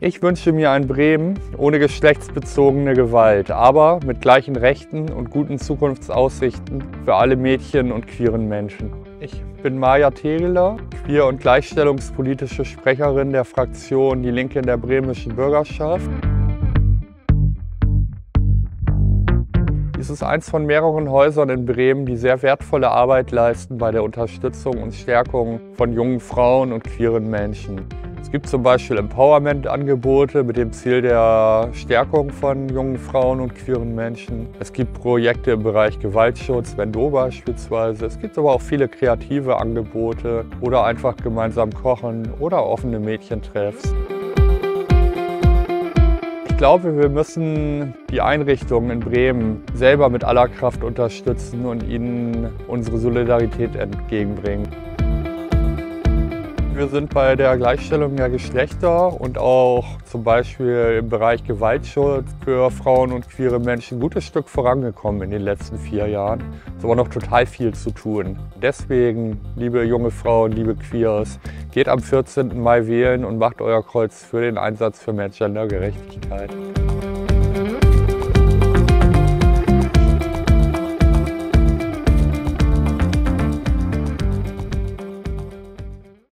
Ich wünsche mir ein Bremen ohne geschlechtsbezogene Gewalt, aber mit gleichen Rechten und guten Zukunftsaussichten für alle Mädchen und queeren Menschen. Ich bin Maja Tegeler, queer- und gleichstellungspolitische Sprecherin der Fraktion Die Linke in der Bremischen Bürgerschaft. Es ist eins von mehreren Häusern in Bremen, die sehr wertvolle Arbeit leisten bei der Unterstützung und Stärkung von jungen Frauen und queeren Menschen. Es gibt zum Beispiel Empowerment-Angebote mit dem Ziel der Stärkung von jungen Frauen und queeren Menschen. Es gibt Projekte im Bereich Gewaltschutz, Wendo beispielsweise. Es gibt aber auch viele kreative Angebote oder einfach gemeinsam kochen oder offene Mädchentreffs. Ich glaube, wir müssen die Einrichtungen in Bremen selber mit aller Kraft unterstützen und ihnen unsere Solidarität entgegenbringen. Wir sind bei der Gleichstellung der Geschlechter und auch zum Beispiel im Bereich Gewaltschutz für Frauen und queere Menschen ein gutes Stück vorangekommen in den letzten 4 Jahren. Es ist aber noch total viel zu tun. Deswegen, liebe junge Frauen, liebe Queers, geht am 14. Mai wählen und macht euer Kreuz für den Einsatz für mehr Gendergerechtigkeit.